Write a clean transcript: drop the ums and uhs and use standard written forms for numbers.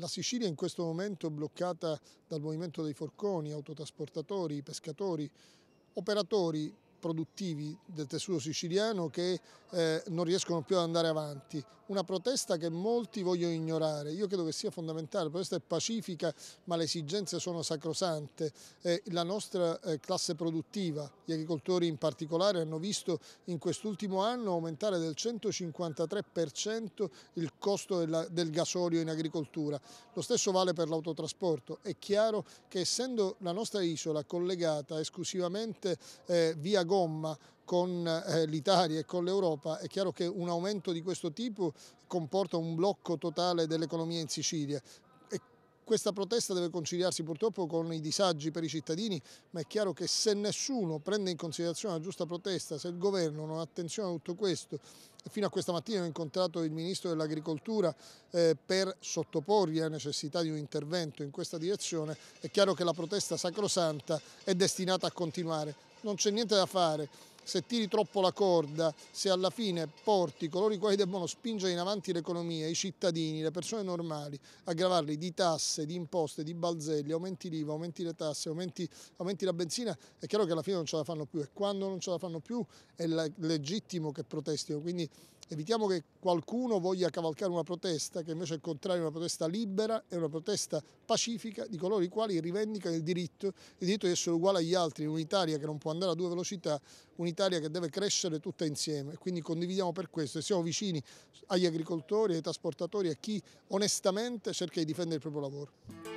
La Sicilia in questo momento è bloccata dal movimento dei forconi, autotrasportatori, pescatori, operatori produttivi del tessuto siciliano che non riescono più ad andare avanti. Una protesta che molti vogliono ignorare. Io credo che sia fondamentale, la protesta è pacifica ma le esigenze sono sacrosante. La nostra classe produttiva, gli agricoltori in particolare, hanno visto in quest'ultimo anno aumentare del 153% il costo del gasolio in agricoltura. Lo stesso vale per l'autotrasporto. È chiaro che essendo la nostra isola collegata esclusivamente via gomma con l'Italia e con l'Europa, è chiaro che un aumento di questo tipo comporta un blocco totale dell'economia in Sicilia. Questa protesta deve conciliarsi purtroppo con i disagi per i cittadini, ma è chiaro che se nessuno prende in considerazione la giusta protesta, se il governo non ha attenzione a tutto questo, fino a questa mattina ho incontrato il Ministro dell'Agricoltura per sottoporgli la necessità di un intervento in questa direzione, è chiaro che la protesta sacrosanta è destinata a continuare. Non c'è niente da fare. Se tiri troppo la corda, se alla fine porti coloro i quali debbono spingere in avanti l'economia, i cittadini, le persone normali, aggravarli di tasse, di imposte, di balzelli, aumenti l'IVA, aumenti le tasse, aumenti la benzina, è chiaro che alla fine non ce la fanno più, e quando non ce la fanno più è legittimo che protestino. Quindi evitiamo che qualcuno voglia cavalcare una protesta che invece è contraria a una protesta libera e una protesta pacifica di coloro i quali rivendicano il diritto di essere uguale agli altri, un'Italia che non può andare a due velocità, un'Italia che deve crescere tutta insieme. Quindi condividiamo per questo e siamo vicini agli agricoltori, ai trasportatori, a chi onestamente cerca di difendere il proprio lavoro.